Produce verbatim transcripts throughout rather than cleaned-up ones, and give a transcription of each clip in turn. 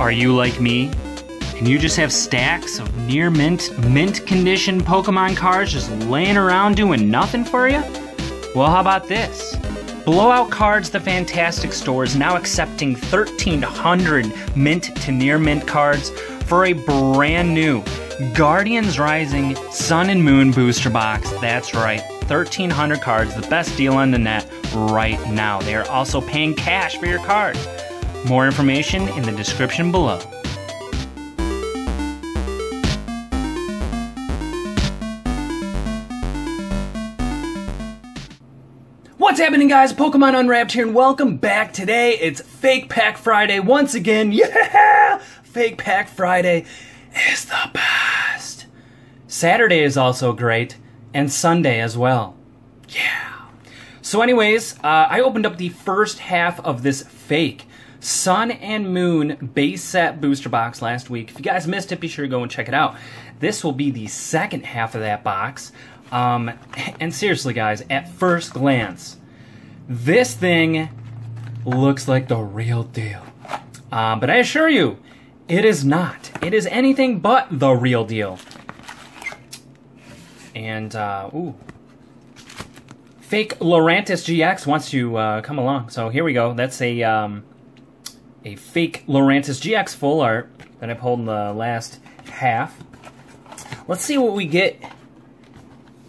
Are you like me? And you just have stacks of near mint, mint condition Pokemon cards just laying around doing nothing for you? Well, how about this? Blowout Cards, the fantastic store, is now accepting thirteen hundred mint to near mint cards for a brand new Guardians Rising Sun and Moon booster box. That's right, thirteen hundred cards, the best deal on the net right now. They are also paying cash for your cards. More information in the description below. What's happening, guys? Pokemon Unwrapped here, and welcome back. Today it's Fake Pack Friday once again. Yeah! Fake Pack Friday is the best. Saturday is also great, and Sunday as well. Yeah. So anyways, uh, I opened up the first half of this fake Sun and Moon base set booster box last week. If you guys missed it, be sure to go and check it out. This will be the second half of that box. Um, and seriously, guys, at first glance, this thing looks like the real deal. Uh, but I assure you, it is not. It is anything but the real deal. And, uh, ooh. Fake Lurantis G X wants to uh, come along. So here we go. That's a, um, a fake Lurantis G X full art that I pulled in the last half. Let's see what we get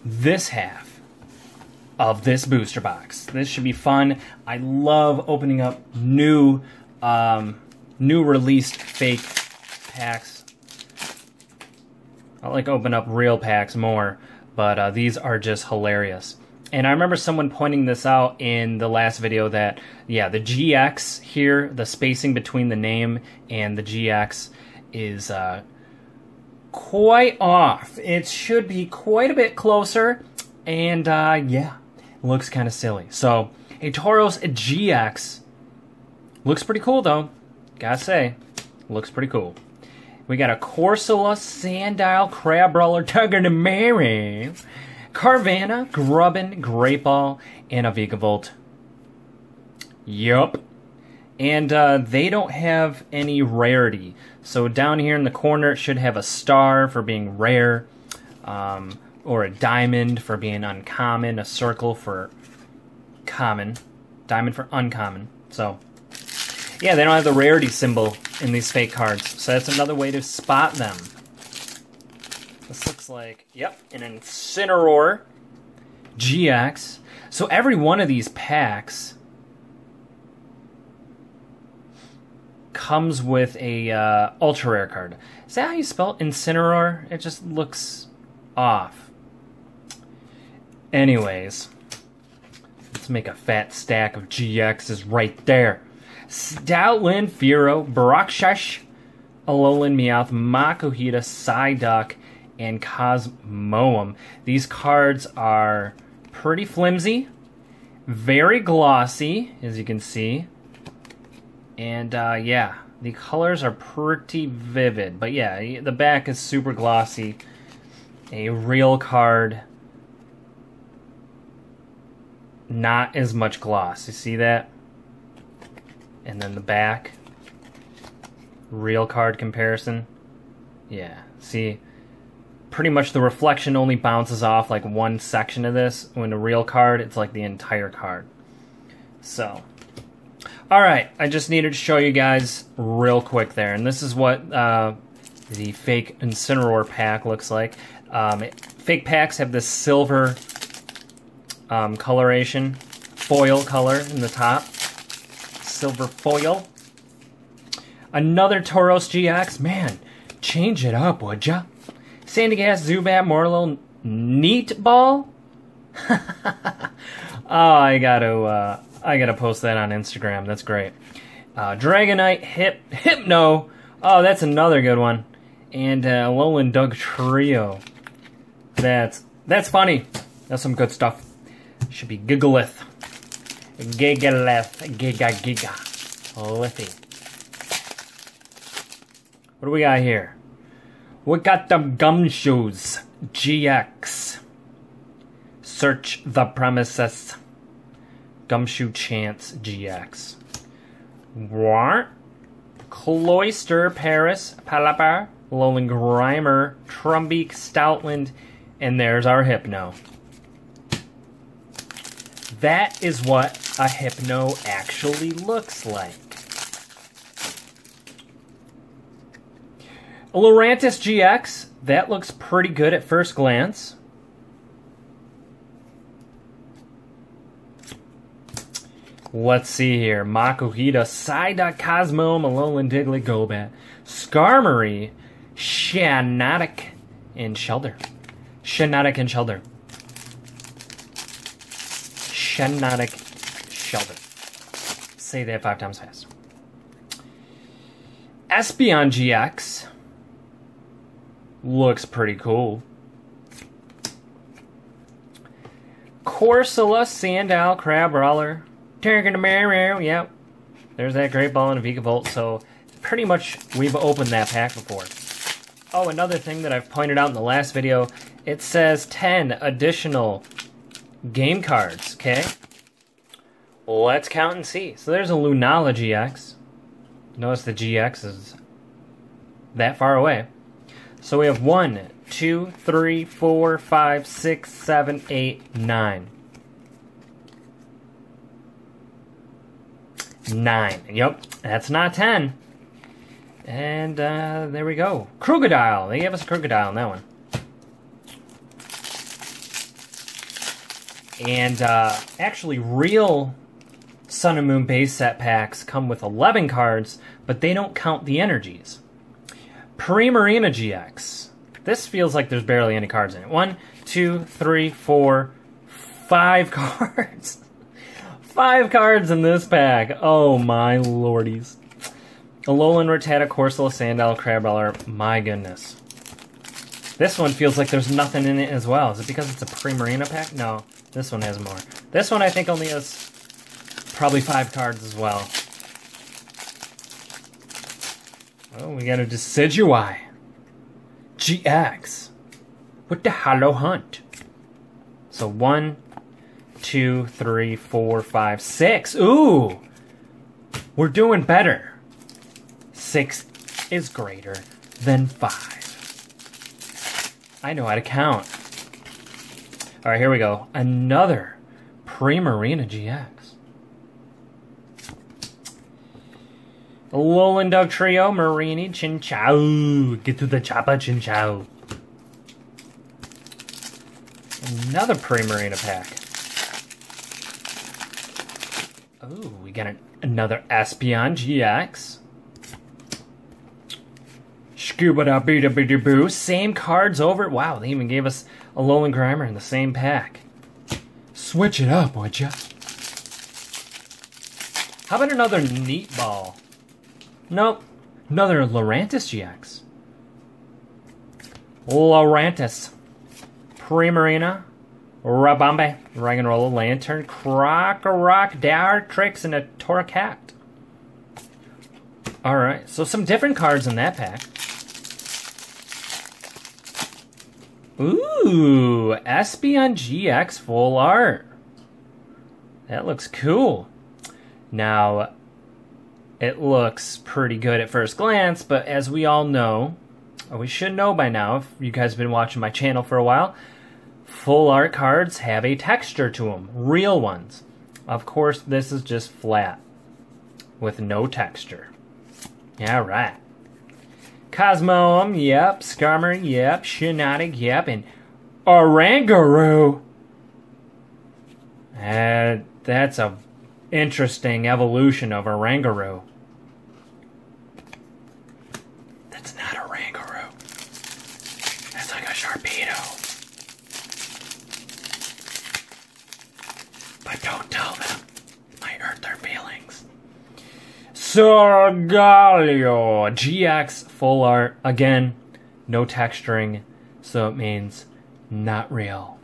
this half of this booster box. This should be fun. I love opening up new, um... new released fake packs. I like open up real packs more, but uh, these are just hilarious. And I remember someone pointing this out in the last video that, yeah, the G X here, the spacing between the name and the G X is uh, quite off. It should be quite a bit closer, and uh, yeah, looks kind of silly. So a Tauros G X looks pretty cool, though. Gotta say, looks pretty cool. We got a Corsola, Sandile, Crabrawler, Togedemaru, Carvanha, Grubbin, Great Ball, and a Vigavolt. Yup. And uh, they don't have any rarity. So down here in the corner, it should have a star for being rare, um, or a diamond for being uncommon, a circle for common, diamond for uncommon. So yeah, they don't have the rarity symbol in these fake cards, so that's another way to spot them. This looks like, yep, an Incineroar G X. So every one of these packs comes with a uh, ultra rare card. Is that how you spell Incineroar? It just looks off. Anyways, let's make a fat stack of G Xs right there. Stoutland, Firo, Barakshash, Alolan Meowth, Makuhita, Psyduck, and Cosmoem. These cards are pretty flimsy, very glossy, as you can see. And uh, yeah, the colors are pretty vivid. But yeah, the back is super glossy. A real card, not as much gloss. You see that? And then the back, real card comparison. Yeah, see, pretty much the reflection only bounces off like one section of this. When a real card, it's like the entire card. So, all right, I just needed to show you guys real quick there. And this is what uh, the fake Incineroar pack looks like. Um, it, fake packs have this silver um, coloration, foil color in the top. Silver foil. Another Tauros G X. Man, change it up, would ya? Sandgas, Zubat, Morlul, Neat Ball. oh, I gotta, uh, I gotta post that on Instagram. That's great. Uh, Dragonite, Hip, Hypno. Oh, that's another good one. And uh, Alolan Dug Trio. That's that's funny. That's some good stuff. Should be giggleth. Gigalith, giga, giga, Liffy. What do we got here? We got the Gumshoes G X. Search the premises. Gumshoe Chance G X. What? Cloyster, Paris, Palapar, Alolan Grimer, Trumbeak, Stoutland, and there's our Hypno. That is what a Hypno actually looks like. Lurantis G X, that looks pretty good at first glance. Let's see here. Makuhita, Psyduck, Cosmoem, Alolan Diglett, Golbat, Skarmory, Shanatic, and Shellder. Shanatic and Shellder. Shanatic, Shellder. Say that five times fast. Espeon G X looks pretty cool. Corsola, Sandile, Crabrawler, Togedemaru, yep. There's that Great Ball and a Vigavolt, so pretty much we've opened that pack before. Oh, another thing that I've pointed out in the last video, it says ten additional game cards, okay? Let's count and see. So there's a Lunala G X. Notice the G X is that far away. So we have one, two, three, four, five, six, seven, eight, nine. Nine. Yep, that's not ten. And uh, there we go. Krookodile. They gave us a Krookodile on that one. And uh, actually, real Sun and Moon base set packs come with eleven cards, but they don't count the energies. Primarina G X. This feels like there's barely any cards in it. One, two, three, four, five cards. Five cards in this pack. Oh my lordies. Alolan Rattata, Corsola, Sandile, Crabrawler. My goodness. This one feels like there's nothing in it as well. Is it because it's a Primarina pack? No. This one has more. This one I think only has probably five cards as well. Oh, we got a Decidueye. G X. With the Hollow Hunt. So one... two, three, four, five, six. Ooh! We're doing better. Six is greater than five. I know how to count. Alright, here we go. Another Primarina G X. Alolan Dugtrio, Marini, Chinchou. Get to the choppa, Chinchou. Another Primarina pack. Ooh, we got an, another Espeon G X. Scuba da boo da boo da boo. Same cards over. Wow, they even gave us a Alolan Grimer in the same pack. Switch it up, would ya? How about another Neat Ball? Nope. Another Lurantis G X. Lurantis. Primarina. Rabambi, Raggenrola, Lantern, Crocorock, Dartrix, and a Torcact. Alright, so some different cards in that pack. Ooh, Espeon G X full art. That looks cool. Now, it looks pretty good at first glance, but as we all know, or we should know by now, if you guys have been watching my channel for a while, full art cards have a texture to them, real ones. Of course, this is just flat with no texture. Yeah, right. Cosmoem, yep. Skarmory, yep. Shinotic, yep. And Oranguru. And that's a interesting evolution of Oranguru. That's not Oranguru. That's like a Sharpedo. But don't tell them. I hurt their feelings. Sorgalio G X full art. Again, no texturing, so it means not real.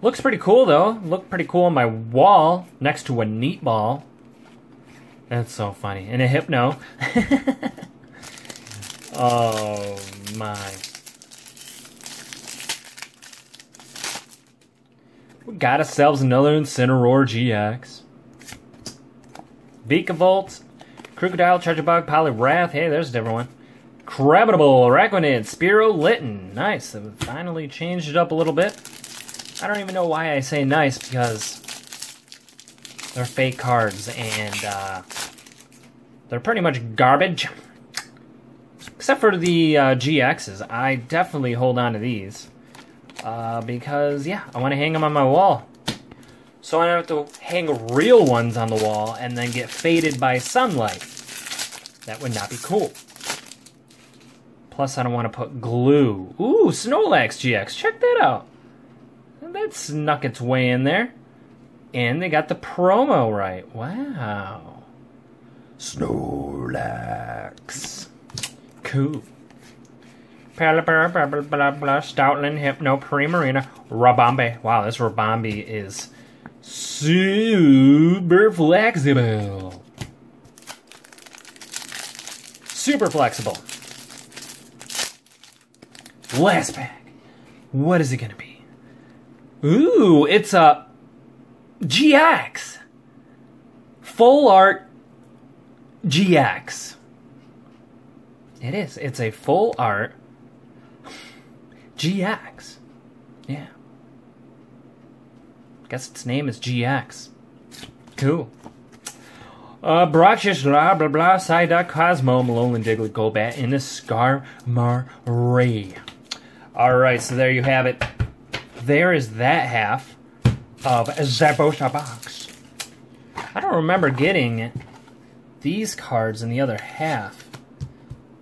Looks pretty cool though. Looked pretty cool on my wall next to a Neat Ball. That's so funny. And a Hypno. Oh my. We got ourselves another Incineroar G X. Vigavolt, Krookodile, Treasure Bug, Poliwrath. Hey, there's a different one. Crabrawler, Araquanid, Spiro-Litten. Nice. They finally changed it up a little bit. I don't even know why I say nice, because they're fake cards, and uh, they're pretty much garbage. Except for the uh, G Xs. I definitely hold on to these. Uh, because, yeah, I want to hang them on my wall. So I don't have to hang real ones on the wall and then get faded by sunlight. That would not be cool. Plus, I don't want to put glue. Ooh, Snorlax G X. Check that out. That snuck its way in there. And they got the promo right. Wow. Snorlax. Cool. Stoutland, Hypno, Primarina, Rabambi. Wow, this Rabambi is super flexible. Super flexible. Last pack. What is it going to be? Ooh, it's a G X. Full art G X. It is. It's a full art G X. Yeah. Guess its name is G X. Cool. Uh, Broxish, blah, blah, blah, Psyduck, Cosmoem, Alolan, Diglett, Golbat, and a Skarmory. Alright, so there you have it. There is that half of Zapdos Box. I don't remember getting these cards in the other half.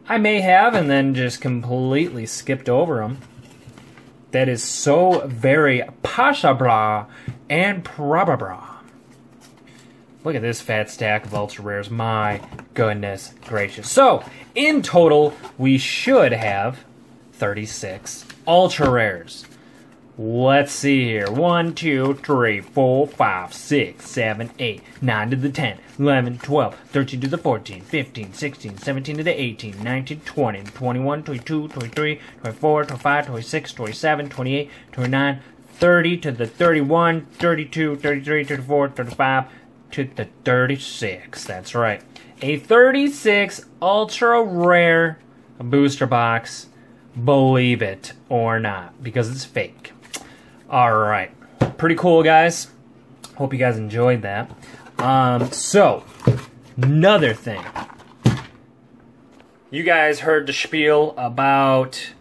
I may have, and then just completely skipped over them. That is so very Pashabra and Prababra. Look at this fat stack of Ultra Rares. My goodness gracious. So, in total, we should have thirty-six Ultra Rares. Let's see here. one, two, three, four, five, six, seven, eight, nine to the ten, eleven, twelve, thirteen to the fourteen, fifteen, sixteen, seventeen to the eighteen, nineteen, twenty, twenty-one, twenty-two, twenty-three, twenty-four, twenty-five, twenty-six, twenty-seven, twenty-eight, twenty-nine, thirty to the thirty-one, thirty-two, thirty-three, thirty-four, thirty-five to the thirty-six. That's right. A thirty-six ultra rare booster box. Believe it or not, because it's fake. Alright, pretty cool, guys. Hope you guys enjoyed that. Um, so, another thing. You guys heard the spiel about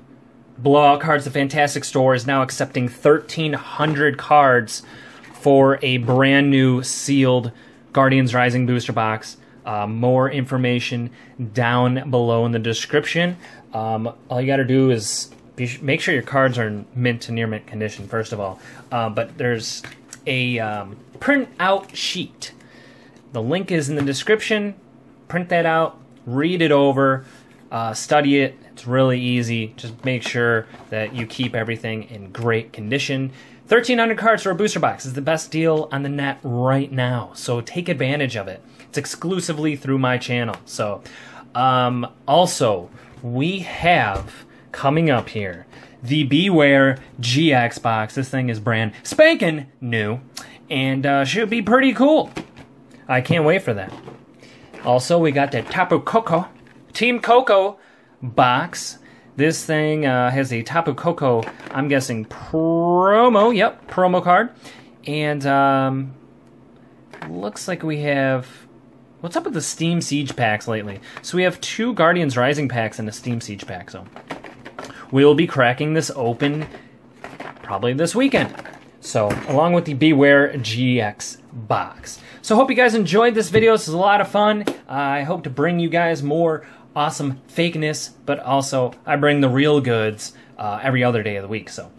Blowout Cards. The Fantastic Store is now accepting thirteen hundred cards for a brand new sealed Guardians Rising booster box. Uh, more information down below in the description. Um, all you gotta do is make sure your cards are in mint to near mint condition, first of all. Uh, but there's a um, print-out sheet. The link is in the description. Print that out. Read it over. Uh, study it. It's really easy. Just make sure that you keep everything in great condition. thirteen hundred cards for a booster box is the best deal on the net right now. So take advantage of it. It's exclusively through my channel. So, um, also, we have... coming up here, the Beware G X box. This thing is brand spanking new and uh, should be pretty cool. I can't wait for that. Also, we got the Tapu Koko, Team Koko box. This thing uh, has a Tapu Koko, I'm guessing, promo. Yep, promo card. And um, looks like we have... What's up with the Steam Siege packs lately? So we have two Guardians Rising packs and a Steam Siege pack, so... we will be cracking this open probably this weekend. So, along with the Beware G X box. So, hope you guys enjoyed this video. This was a lot of fun. Uh, I hope to bring you guys more awesome fakeness, but also I bring the real goods uh, every other day of the week. So,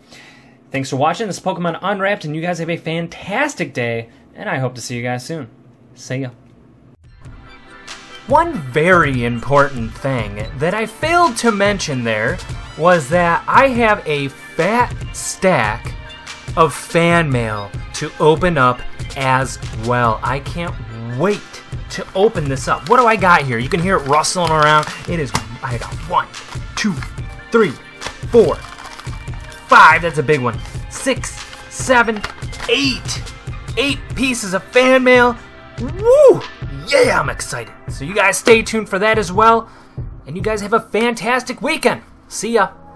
thanks for watching. This is Pokemon Unwrapped, and you guys have a fantastic day, and I hope to see you guys soon. See ya. One very important thing that I failed to mention there was that I have a fat stack of fan mail to open up as well. I can't wait to open this up. What do I got here? You can hear it rustling around. It is, I got one, two, three, four, five, that's a big one, six, seven, eight, eight pieces of fan mail. Woo! Yeah, I'm excited. So you guys stay tuned for that as well. And you guys have a fantastic weekend. See ya.